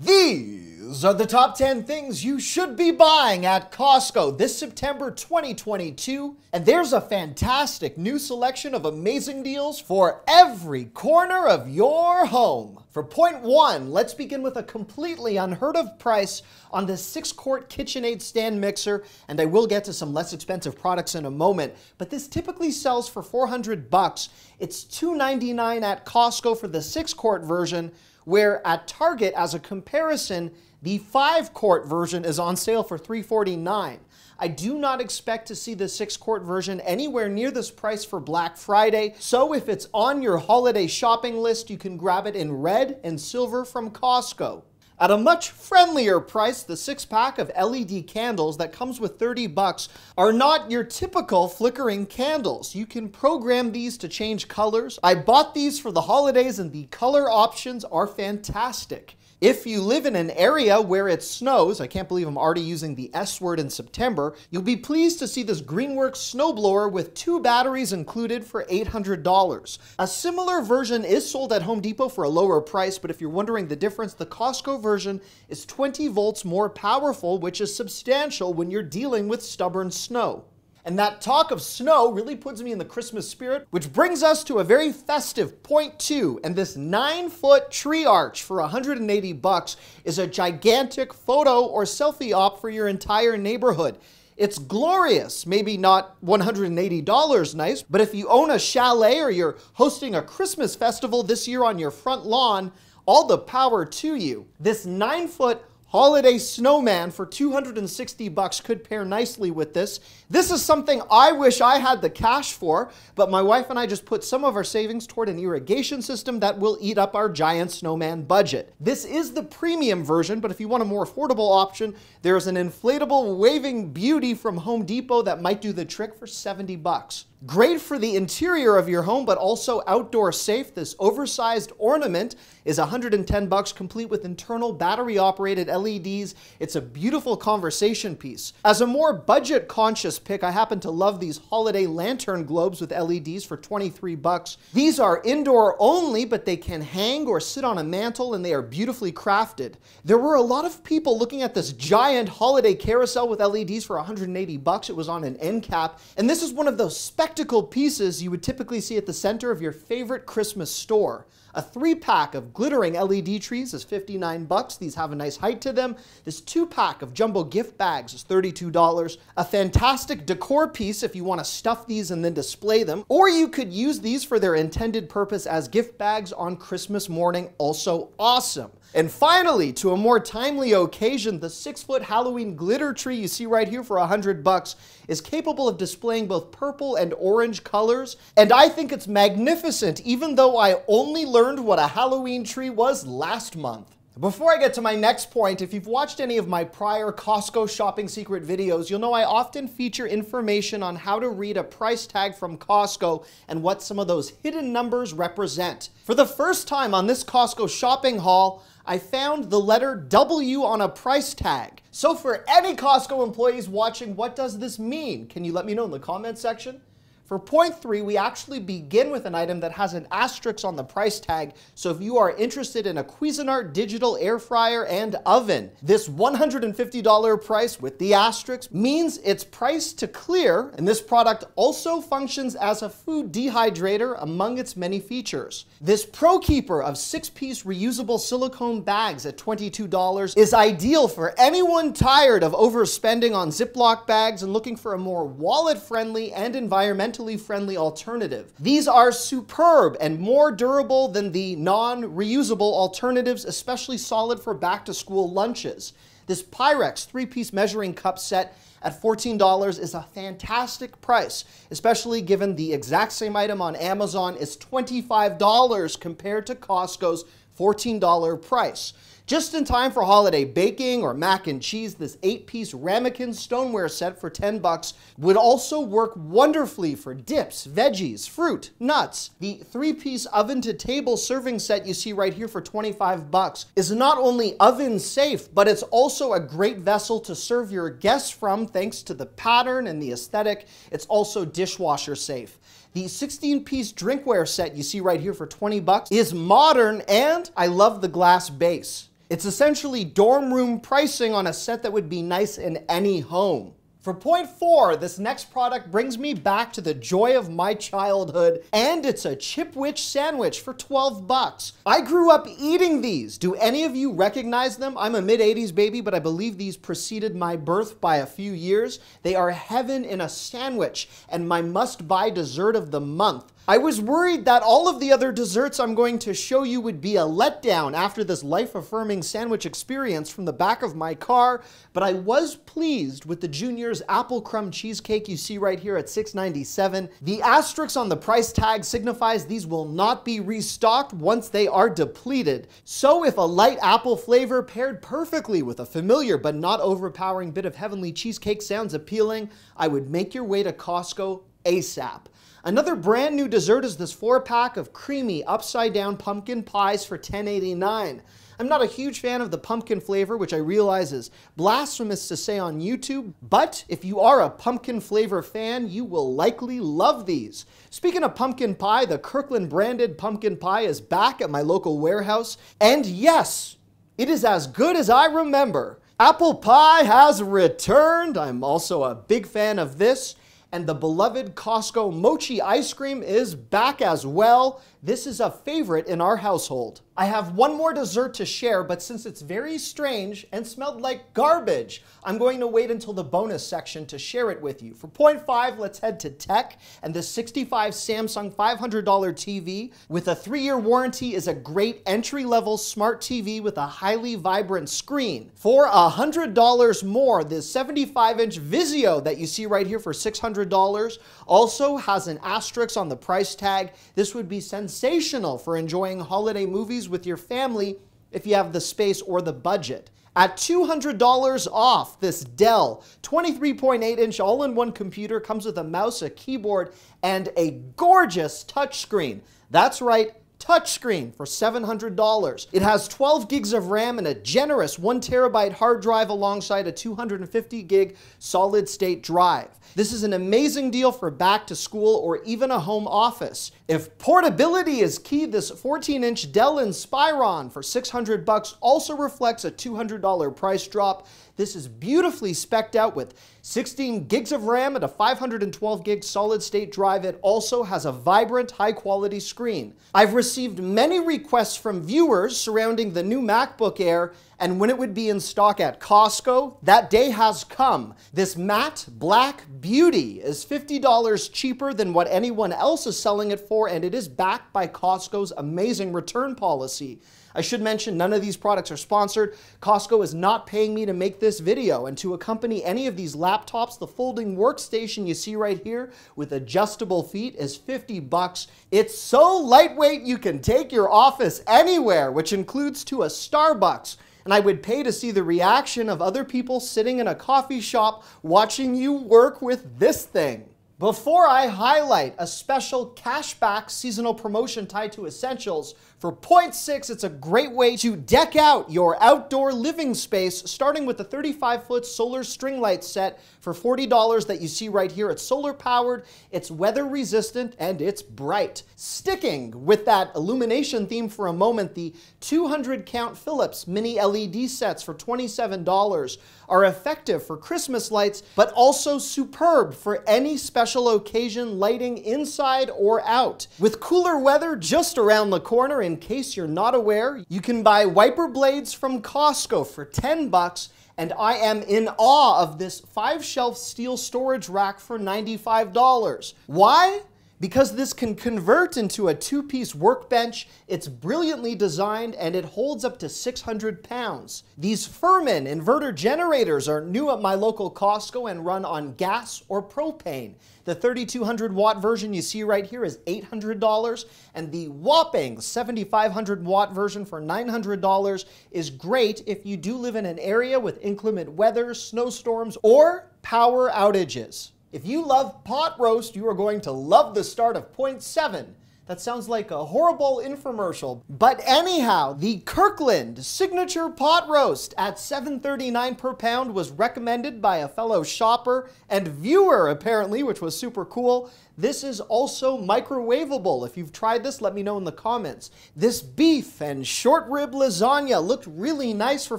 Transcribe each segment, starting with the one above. These are the top 10 things you should be buying at Costco this September 2022, and there's a fantastic new selection of amazing deals for every corner of your home. For point one, let's begin with a completely unheard of price on the 6-quart KitchenAid stand mixer, and I will get to some less expensive products in a moment, but this typically sells for $400. It's $299 at Costco for the 6-quart version, where at Target, as a comparison, the 5-quart version is on sale for $349. I do not expect to see the 6-quart version anywhere near this price for Black Friday, so if it's on your holiday shopping list, you can grab it in red and silver from Costco. At a much friendlier price, the 6-pack of LED candles that comes with $30 are not your typical flickering candles. You can program these to change colors. I bought these for the holidays and the color options are fantastic. If you live in an area where it snows, I can't believe I'm already using the S word in September, you'll be pleased to see this Greenworks snowblower with 2 batteries included for $800. A similar version is sold at Home Depot for a lower price, but if you're wondering the difference, the Costco version is 20 volts more powerful, which is substantial when you're dealing with stubborn snow. And that talk of snow really puts me in the Christmas spirit, which brings us to a very festive point two. And this 9-foot tree arch for $180 is a gigantic photo or selfie op for your entire neighborhood. It's glorious, maybe not $180 nice, but if you own a chalet or you're hosting a Christmas festival this year on your front lawn, all the power to you. This 9-foot holiday snowman for $260 could pair nicely with this. This is something I wish I had the cash for, but my wife and I just put some of our savings toward an irrigation system that will eat up our giant snowman budget. This is the premium version, but if you want a more affordable option, there's an inflatable waving beauty from Home Depot that might do the trick for $70. Great for the interior of your home, but also outdoor safe. This oversized ornament is $110, complete with internal battery-operated LEDs. It's a beautiful conversation piece. As a more budget-conscious pick, I happen to love these holiday lantern globes with LEDs for $23. These are indoor only, but they can hang or sit on a mantle, and they are beautifully crafted. There were a lot of people looking at this giant holiday carousel with LEDs for $180. It was on an end cap, and this is one of those spectacle pieces you would typically see at the center of your favorite Christmas store. A 3-pack of glittering LED trees is $59. These have a nice height to them. This 2-pack of jumbo gift bags is $32. A fantastic decor piece if you want to stuff these and then display them, or you could use these for their intended purpose as gift bags on Christmas morning, also awesome. And finally, to a more timely occasion, the 6-foot Halloween glitter tree you see right here for $100 is capable of displaying both purple and orange colors. And I think it's magnificent, even though I only learned what a Halloween tree was last month. Before I get to my next point, if you've watched any of my prior Costco shopping secret videos, you'll know I often feature information on how to read a price tag from Costco and what some of those hidden numbers represent. For the first time on this Costco shopping haul, I found the letter W on a price tag. So for any Costco employees watching, what does this mean? Can you let me know in the comment section? For point three, we actually begin with an item that has an asterisk on the price tag, so if you are interested in a Cuisinart digital air fryer and oven, this $150 price with the asterisk means it's priced to clear, and this product also functions as a food dehydrator among its many features. This ProKeeper of 6-piece reusable silicone bags at $22 is ideal for anyone tired of overspending on Ziploc bags and looking for a more wallet-friendly and environmental friendly alternative. These are superb and more durable than the non-reusable alternatives, especially solid for back-to-school lunches. This Pyrex 3-piece measuring cup set at $14 is a fantastic price, especially given the exact same item on Amazon is $25 compared to Costco's $14 price. Just in time for holiday baking or mac and cheese, this 8-piece ramekin stoneware set for $10 would also work wonderfully for dips, veggies, fruit, nuts. The 3-piece oven-to-table serving set you see right here for $25 is not only oven safe, but it's also a great vessel to serve your guests from thanks to the pattern and the aesthetic. It's also dishwasher safe. The 16-piece drinkware set you see right here for $20 is modern, and I love the glass base. It's essentially dorm room pricing on a set that would be nice in any home. For point four, this next product brings me back to the joy of my childhood, and it's a Chipwich sandwich for 12 bucks. I grew up eating these. Do any of you recognize them? I'm a mid-80s baby, but I believe these preceded my birth by a few years. They are heaven in a sandwich and my must-buy dessert of the month. I was worried that all of the other desserts I'm going to show you would be a letdown after this life-affirming sandwich experience from the back of my car, but I was pleased with the Junior's apple crumb cheesecake you see right here at $6.97. The asterisk on the price tag signifies these will not be restocked once they are depleted. So if a light apple flavor paired perfectly with a familiar but not overpowering bit of heavenly cheesecake sounds appealing, I would make your way to Costco ASAP. Another brand new dessert is this 4-pack of creamy upside-down pumpkin pies for $10.89. I'm not a huge fan of the pumpkin flavor, which I realize is blasphemous to say on YouTube, but if you are a pumpkin flavor fan, you will likely love these. Speaking of pumpkin pie, the Kirkland branded pumpkin pie is back at my local warehouse, and yes, it is as good as I remember. Apple pie has returned. I'm also a big fan of this. And the beloved Costco mochi ice cream is back as well. This is a favorite in our household. I have one more dessert to share, but since it's very strange and smelled like garbage, I'm going to wait until the bonus section to share it with you. For point five, let's head to tech, and the 65 Samsung $500 TV with a 3-year warranty is a great entry-level smart TV with a highly vibrant screen. For $100 more, the 75-inch Vizio that you see right here for $600 also has an asterisk on the price tag. This would be sensational for enjoying holiday movies with your family if you have the space or the budget. At $200 off, this Dell 23.8-inch all-in-one computer comes with a mouse, a keyboard, and a gorgeous touchscreen. That's right, touchscreen for $700. It has 12 gigs of RAM and a generous 1 terabyte hard drive alongside a 250 gig solid state drive. This is an amazing deal for back to school or even a home office. If portability is key, this 14-inch Dell Inspiron for $600 also reflects a $200 price drop. This is beautifully specced out with 16 gigs of RAM and a 512 gig solid state drive. It also has a vibrant, high quality screen. I've received many requests from viewers surrounding the new MacBook Air and when it would be in stock at Costco. That day has come. This matte black beauty is $50 cheaper than what anyone else is selling it for, and it is backed by Costco's amazing return policy. I should mention none of these products are sponsored. Costco is not paying me to make this video, and to accompany any of these laptops, the folding workstation you see right here with adjustable feet is 50 bucks. It's so lightweight you can take your office anywhere, which includes to a Starbucks. And I would pay to see the reaction of other people sitting in a coffee shop watching you work with this thing. Before I highlight a special cashback seasonal promotion tied to essentials, for point six, it's a great way to deck out your outdoor living space, starting with the 35-foot solar string light set for $40 that you see right here. It's solar-powered, it's weather-resistant, and it's bright. Sticking with that illumination theme for a moment, the 200-count Phillips mini LED sets for $27 are effective for Christmas lights, but also superb for any special occasion lighting inside or out. With cooler weather just around the corner, in case you're not aware, you can buy wiper blades from Costco for 10 bucks, and I am in awe of this 5-shelf steel storage rack for $95. Why? Because this can convert into a 2-piece workbench. It's brilliantly designed and it holds up to 600 pounds. These Furman inverter generators are new at my local Costco and run on gas or propane. The 3,200 watt version you see right here is $800, and the whopping 7,500 watt version for $900 is great if you do live in an area with inclement weather, snowstorms, or power outages. If you love pot roast, you are going to love the start of point seven. That sounds like a horrible infomercial. But anyhow, the Kirkland Signature Pot Roast at $7.39 per pound was recommended by a fellow shopper and viewer, apparently, which was super cool. This is also microwavable. If you've tried this, let me know in the comments. This beef and short rib lasagna looked really nice for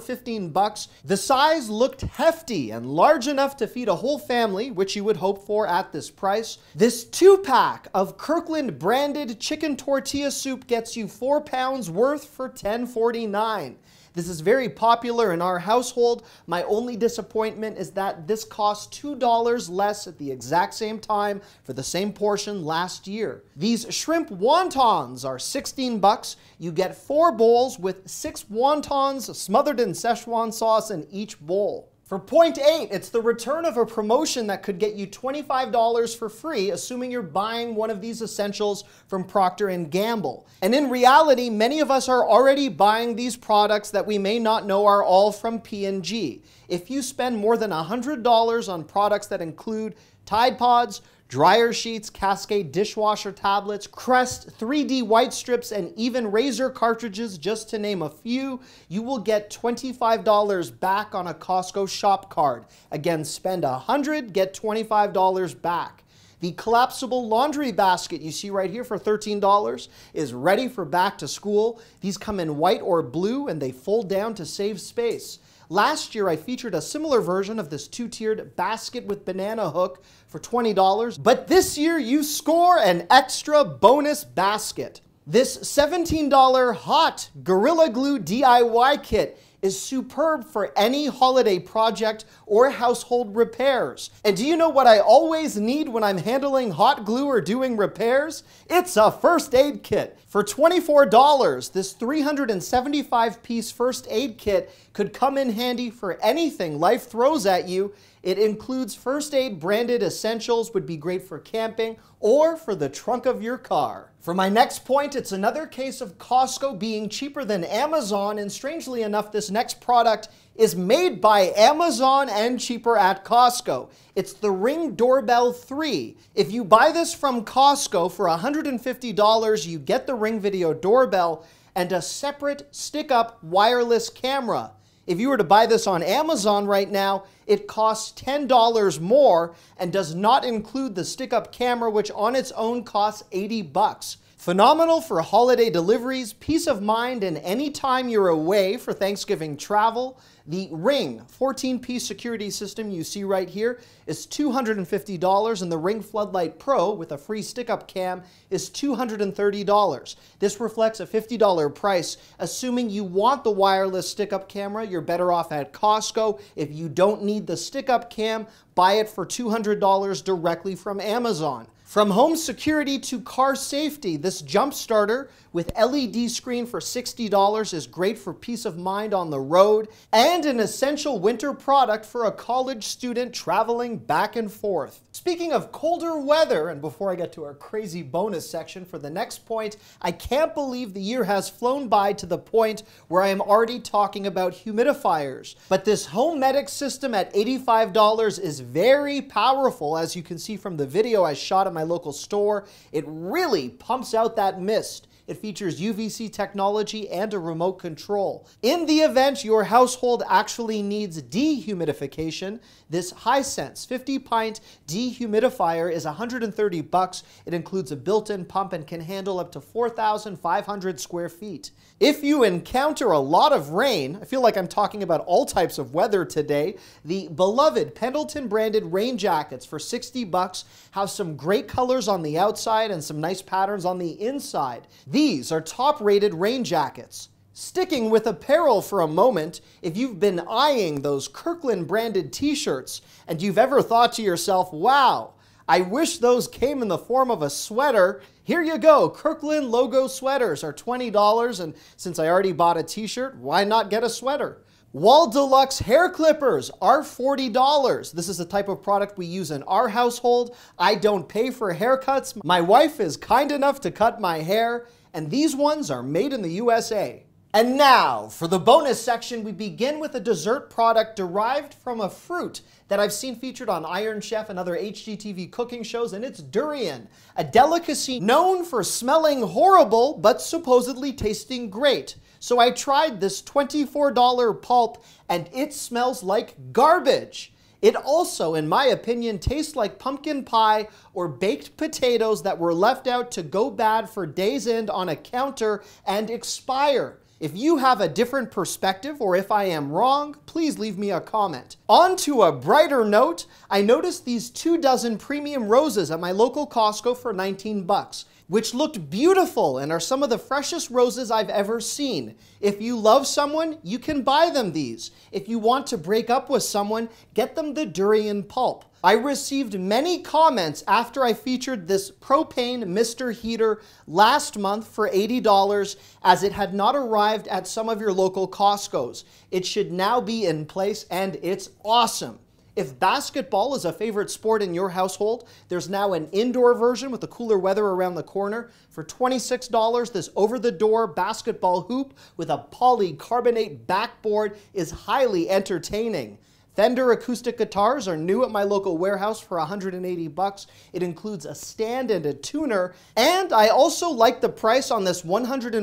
15 bucks. The size looked hefty and large enough to feed a whole family, which you would hope for at this price. This 2-pack of Kirkland branded chicken tortilla soup gets you 4 pounds worth for $10.49. This is very popular in our household. My only disappointment is that this cost $2 less at the exact same time for the same portion last year. These shrimp wontons are 16 bucks. You get 4 bowls with 6 wontons smothered in Szechuan sauce in each bowl. For point 8, it's the return of a promotion that could get you $25 for free, assuming you're buying one of these essentials from Procter & Gamble. And in reality, many of us are already buying these products that we may not know are all from P&G. If you spend more than $100 on products that include Tide Pods, dryer sheets, Cascade dishwasher tablets, Crest 3D white strips, and even razor cartridges, just to name a few, you will get $25 back on a Costco shop card. Again, spend $100, get $25 back. The collapsible laundry basket you see right here for $13 is ready for back to school. These come in white or blue and they fold down to save space. Last year, I featured a similar version of this 2-tiered basket with banana hook for $20, but this year you score an extra bonus basket. This $17 hot Gorilla Glue DIY kit is superb for any holiday project or household repairs. And do you know what I always need when I'm handling hot glue or doing repairs? It's a first aid kit. For $24, this 375-piece first aid kit could come in handy for anything life throws at you. It includes first aid branded essentials, would be great for camping or for the trunk of your car. For my next point, it's another case of Costco being cheaper than Amazon, and strangely enough, this next product is made by Amazon and cheaper at Costco. It's the Ring Doorbell 3. If you buy this from Costco for $150, you get the Ring Video Doorbell and a separate stick-up wireless camera. If you were to buy this on Amazon right now, it costs $10 more and does not include the stick-up camera, which on its own costs 80 bucks. Phenomenal for holiday deliveries, peace of mind, and any time you're away for Thanksgiving travel. The Ring 14-piece security system you see right here is $250, and the Ring Floodlight Pro with a free stick-up cam is $230. This reflects a $50 price. Assuming you want the wireless stick-up camera, you're better off at Costco. If you don't need the stick-up cam, buy it for $200 directly from Amazon. From home security to car safety, this jump starter with LED screen for $60 is great for peace of mind on the road and an essential winter product for a college student traveling back and forth. Speaking of colder weather, and before I get to our crazy bonus section for the next point, I can't believe the year has flown by to the point where I am already talking about humidifiers. But this HomeMedic system at $85 is very powerful, as you can see from the video I shot at my local store. It really pumps out that mist. It features UVC technology and a remote control. In the event your household actually needs dehumidification, this Hisense 50-pint dehumidifier is $130. It includes a built-in pump and can handle up to 4,500 square feet. If you encounter a lot of rain, I feel like I'm talking about all types of weather today, the beloved Pendleton-branded rain jackets for $60 have some great colors on the outside and some nice patterns on the inside. These are top-rated rain jackets. Sticking with apparel for a moment, if you've been eyeing those Kirkland-branded t-shirts and you've ever thought to yourself, wow, I wish those came in the form of a sweater, here you go. Kirkland logo sweaters are $20, and since I already bought a t-shirt, why not get a sweater? Wahl Deluxe hair clippers are $40. This is the type of product we use in our household. I don't pay for haircuts. My wife is kind enough to cut my hair, and these ones are made in the USA. And now, for the bonus section, we begin with a dessert product derived from a fruit that I've seen featured on Iron Chef and other HGTV cooking shows, and it's durian, a delicacy known for smelling horrible but supposedly tasting great. So I tried this $24 pulp, and it smells like garbage. It also, in my opinion, tastes like pumpkin pie or baked potatoes that were left out to go bad for days end on a counter and expire. If you have a different perspective or if I am wrong, please leave me a comment. On to a brighter note, I noticed these 24 premium roses at my local Costco for 19 bucks, which looked beautiful and are some of the freshest roses I've ever seen. If you love someone, you can buy them these. If you want to break up with someone, get them the durian pulp. I received many comments after I featured this propane Mr. Heater last month for $80 as it had not arrived at some of your local Costco's. It should now be in place and it's awesome. If basketball is a favorite sport in your household, there's now an indoor version with the cooler weather around the corner. For $26, this over-the-door basketball hoop with a polycarbonate backboard is highly entertaining. Fender acoustic guitars are new at my local warehouse for 180 bucks. It includes a stand and a tuner. And I also like the price on this $140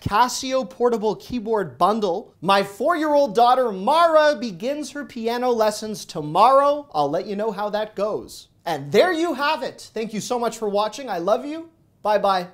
Casio portable keyboard bundle. My 4-year-old daughter, Mara, begins her piano lessons tomorrow. I'll let you know how that goes. And there you have it. Thank you so much for watching. I love you. Bye-bye.